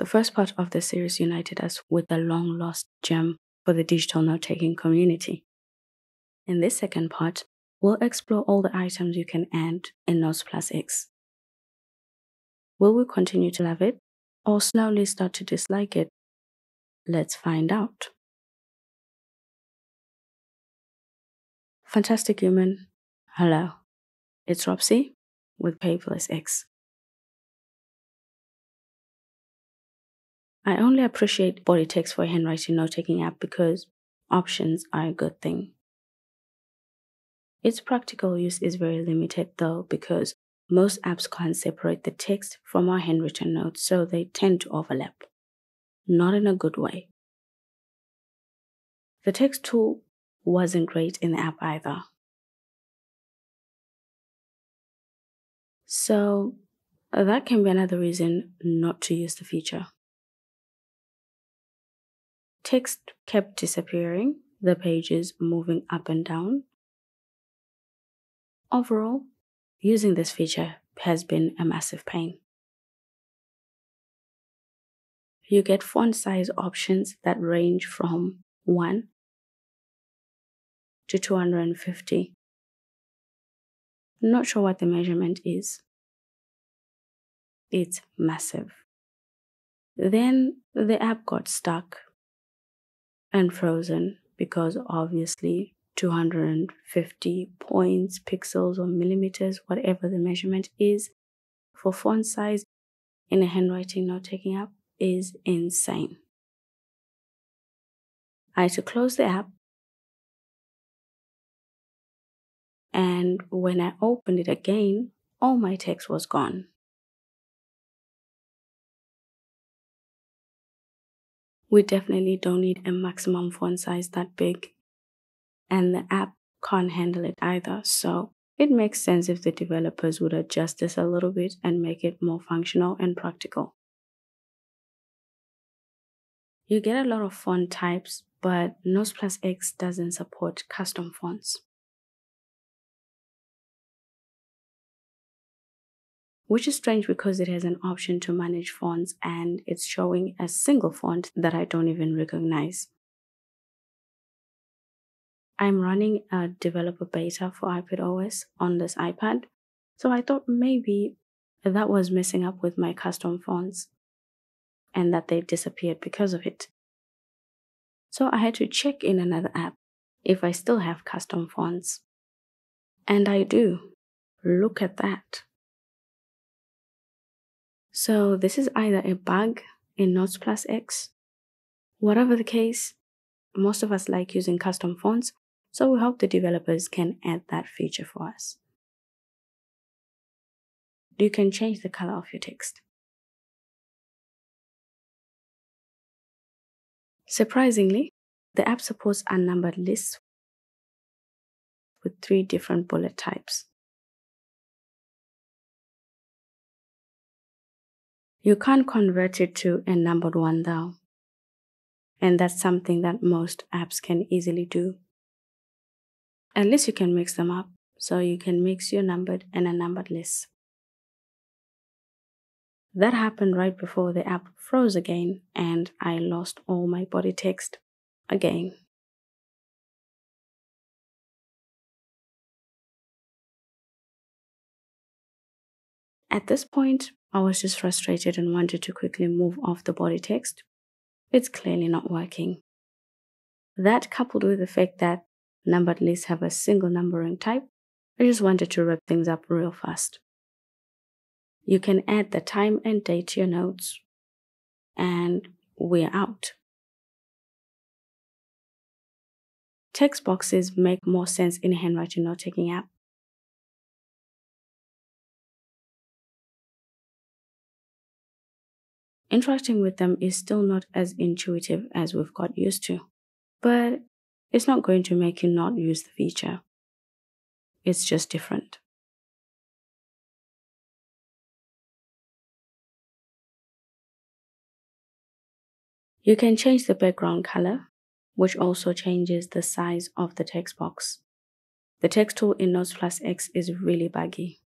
The first part of the series united us with the long-lost gem for the digital note-taking community. In this second part, we'll explore all the items you can add in Notes Plus X. Will we continue to love it or slowly start to dislike it? Let's find out. Fantastic human, hello. It's Ropsy with Paperless X. I only appreciate body text for a handwriting note-taking app because options are a good thing. Its practical use is very limited though, because most apps can't separate the text from our handwritten notes, so they tend to overlap. Not in a good way. The text tool wasn't great in the app either. So that can be another reason not to use the feature. Text kept disappearing, the pages moving up and down. Overall, using this feature has been a massive pain. You get font size options that range from 1 to 250. Not sure what the measurement is. It's massive. Then the app got stuck and frozen because obviously 250 points, pixels or millimeters, whatever the measurement is, for font size in a handwriting note-taking app is insane. I had to close the app, and when I opened it again, all my text was gone. We definitely don't need a maximum font size that big, and the app can't handle it either, so it makes sense if the developers would adjust this a little bit and make it more functional and practical. You get a lot of font types, but Notes Plus X doesn't support custom fonts, which is strange because it has an option to manage fonts and it's showing a single font that I don't even recognize. I'm running a developer beta for iPadOS on this iPad, so I thought maybe that was messing up with my custom fonts and that they disappeared because of it. So I had to check in another app if I still have custom fonts. And I do. Look at that. So this is either a bug in Notes Plus X. Whatever the case, most of us like using custom fonts, so we hope the developers can add that feature for us. You can change the color of your text. Surprisingly, the app supports unnumbered lists with 3 different bullet types. You can't convert it to a numbered one though, and that's something that most apps can easily do. Unless you can mix them up, so you can mix your numbered and unnumbered lists. That happened right before the app froze again, and I lost all my body text again. At this point, I was just frustrated and wanted to quickly move off the body text. It's clearly not working. That, coupled with the fact that numbered lists have a single numbering type, I just wanted to wrap things up real fast. You can add the time and date to your notes, and we're out. Text boxes make more sense in a handwriting note-taking app. Interacting with them is still not as intuitive as we've got used to, but it's not going to make you not use the feature. It's just different. You can change the background color, which also changes the size of the text box. The text tool in Notes Plus X is really buggy.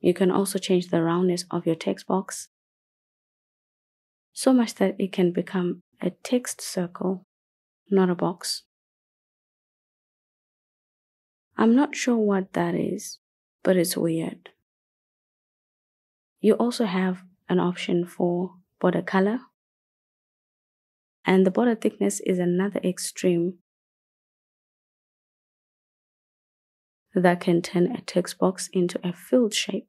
You can also change the roundness of your text box so much that it can become a text circle, not a box. I'm not sure what that is, but it's weird. You also have an option for border color, and the border thickness is another extreme that can turn a text box into a filled shape.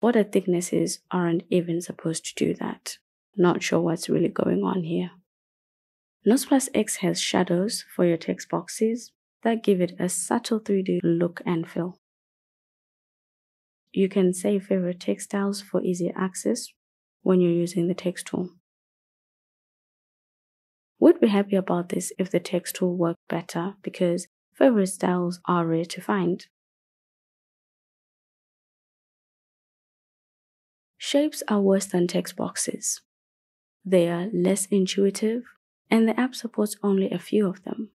Border thicknesses aren't even supposed to do that. Not sure what's really going on here. Notes Plus X has shadows for your text boxes that give it a subtle 3D look and feel. You can save favorite text styles for easier access when you're using the text tool. We'd be happy about this if the text tool worked better, because favorite styles are rare to find. Shapes are worse than text boxes. They are less intuitive, and the app supports only a few of them.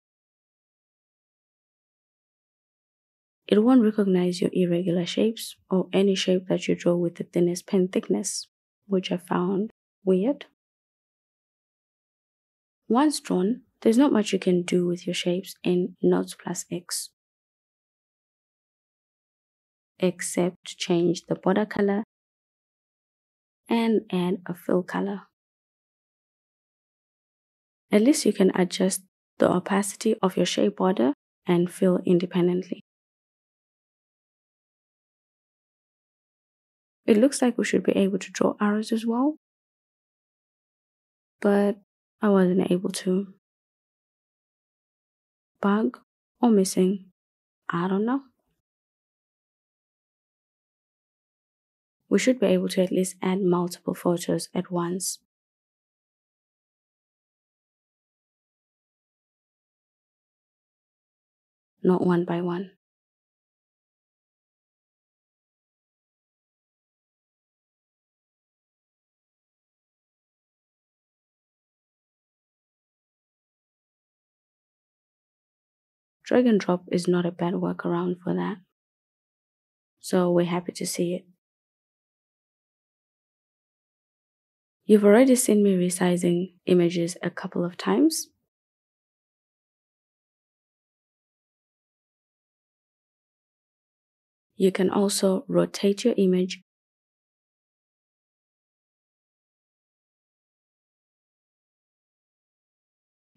It won't recognize your irregular shapes or any shape that you draw with the thinnest pen thickness, which I found weird. Once drawn, there's not much you can do with your shapes in Notes Plus X, except change the border color and add a fill color. At least you can adjust the opacity of your shape border and fill independently. It looks like we should be able to draw arrows as well, but I wasn't able to. Bug or missing? I don't know. We should be able to at least add multiple photos at once. Not one by one. Drag and drop is not a bad workaround for that, so we're happy to see it. You've already seen me resizing images a couple of times. You can also rotate your image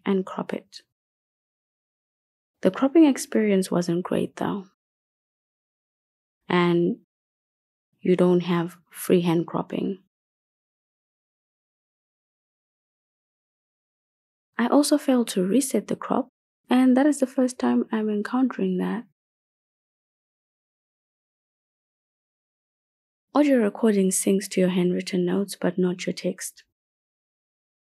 and crop it. The cropping experience wasn't great though, and you don't have freehand cropping. I also failed to reset the crop, and that is the first time I'm encountering that. Audio recording syncs to your handwritten notes but not your text.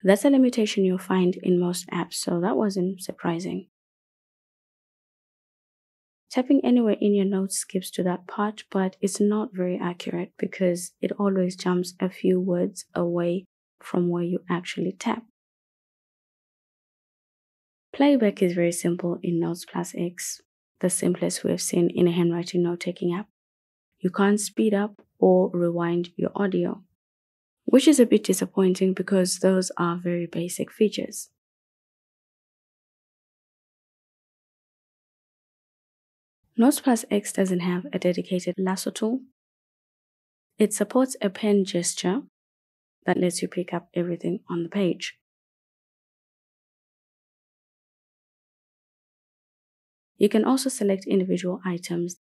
That's a limitation you'll find in most apps, so that wasn't surprising. Tapping anywhere in your notes skips to that part, but it's not very accurate because it always jumps a few words away from where you actually tap. Playback is very simple in Notes Plus X, the simplest we have seen in a handwriting note-taking app. You can't speed up or rewind your audio, which is a bit disappointing because those are very basic features. Notes Plus X doesn't have a dedicated lasso tool. It supports a pen gesture that lets you pick up everything on the page. You can also select individual items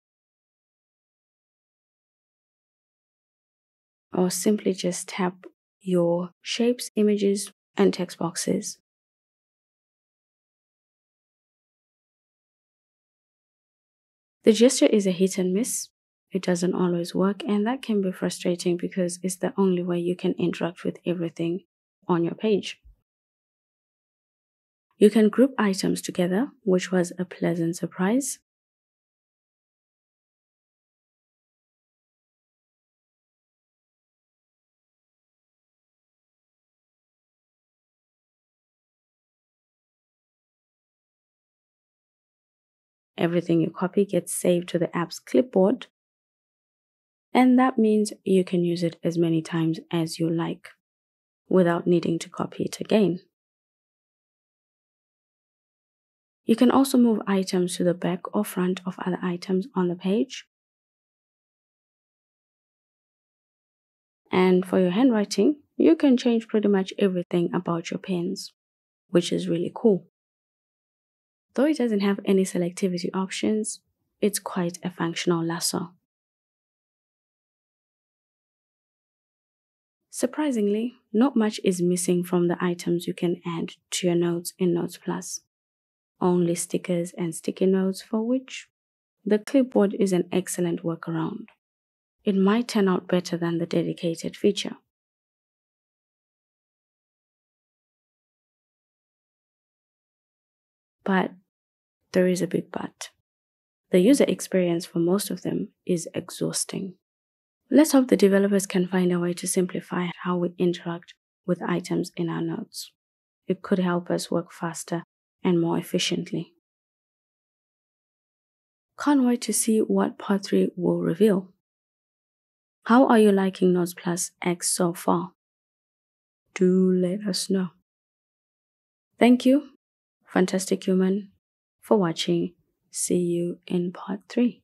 or simply just tap your shapes, images, and text boxes. The gesture is a hit and miss. It doesn't always work, and that can be frustrating because it's the only way you can interact with everything on your page. You can group items together, which was a pleasant surprise. Everything you copy gets saved to the app's clipboard, and that means you can use it as many times as you like without needing to copy it again. You can also move items to the back or front of other items on the page. And for your handwriting, you can change pretty much everything about your pens, which is really cool. Though it doesn't have any selectivity options, it's quite a functional lasso. Surprisingly, not much is missing from the items you can add to your notes in Notes Plus. Only stickers and sticky notes, for which the clipboard is an excellent workaround. It might turn out better than the dedicated feature. But there is a big but. The user experience for most of them is exhausting. Let's hope the developers can find a way to simplify how we interact with items in our notes. It could help us work faster and more efficiently. Can't wait to see what part 3 will reveal. How are you liking Notes Plus X so far? Do let us know. Thank you, fantastic human, for watching. See you in part 3.